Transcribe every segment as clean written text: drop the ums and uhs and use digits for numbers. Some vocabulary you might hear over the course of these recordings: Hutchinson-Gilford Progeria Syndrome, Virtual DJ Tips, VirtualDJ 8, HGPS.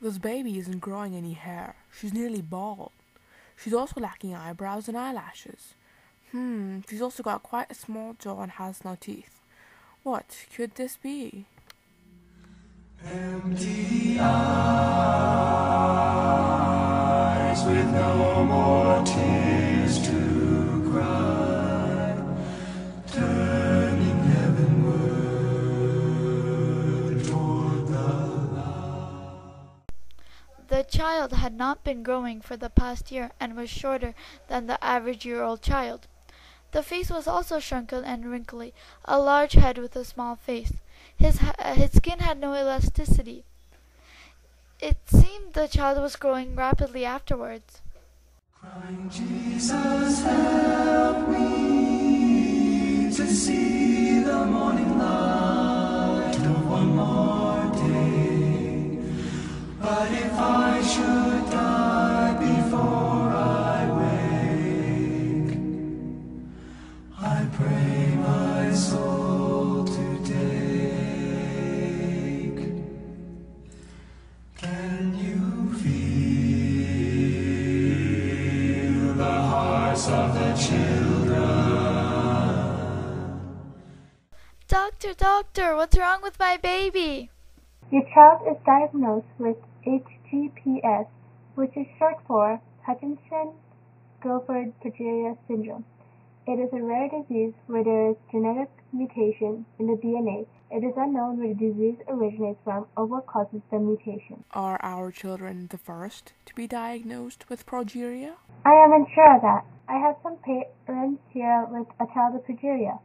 This baby isn't growing any hair. She's nearly bald. She's also lacking eyebrows and eyelashes. She's also got quite a small jaw and has no teeth. What could this be? Empty eyes with no more tears to cry, turning heavenward toward the light. The child had not been growing for the past year and was shorter than the average year-old child. The face was also shrunken and wrinkly, a large head with a small face. His skin had no elasticity. It seemed the child was growing rapidly afterwards. Crying, Jesus, help me to see the morning light of one more day. But if I should die before I wake, I pray my soul. Doctor, doctor, what's wrong with my baby? Your child is diagnosed with HGPS, which is short for Hutchinson-Gilford Progeria Syndrome. It is a rare disease where there is genetic mutation in the DNA. It is unknown where the disease originates from or what causes the mutation. Are our children the first to be diagnosed with progeria? I am unsure of that. I have some parents here with a child with progeria.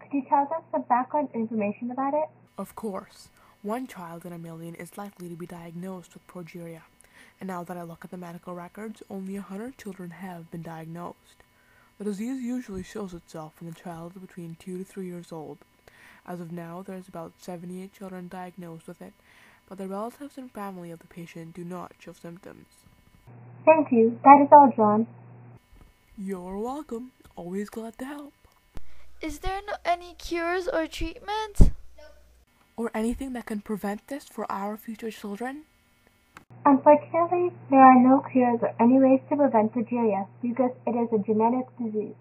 Could you tell us some background information about it? Of course. One child in a million is likely to be diagnosed with progeria. And now that I look at the medical records, only 100 children have been diagnosed. The disease usually shows itself in the child between 2 to 3 years old. As of now, there is about 78 children diagnosed with it, but the relatives and family of the patient do not show symptoms. Thank you. That is all, John. You're welcome. Always glad to help. Is there any cures or treatments? Nope. Or anything that can prevent this for our future children? Unfortunately, there are no cures or any ways to prevent progeria because it is a genetic disease.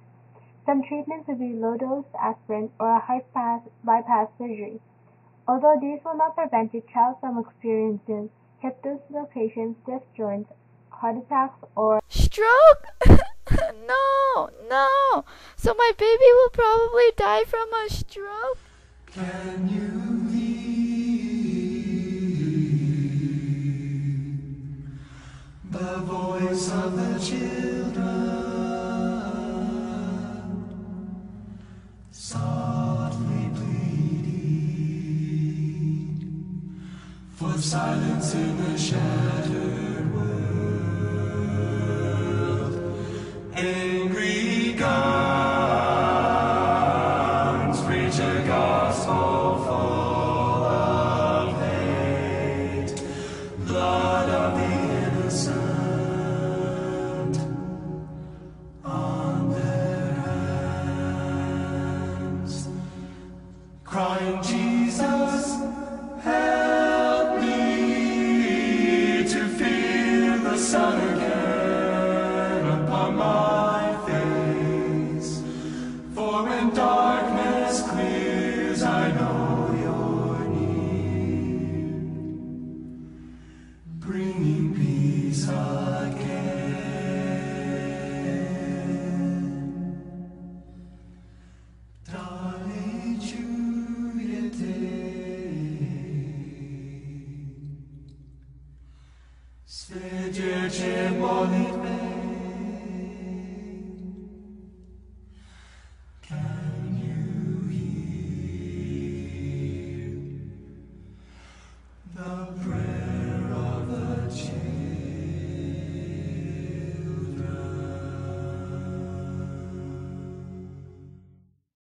Some treatments would be low-dose aspirin or a heart bypass surgery. Although these will not prevent your child from experiencing hip dislocations, stiff joints, heart attacks, or stroke! No! So my baby will probably die from a stroke? Can you hear the voice of the children softly pleading for silence in the shadows?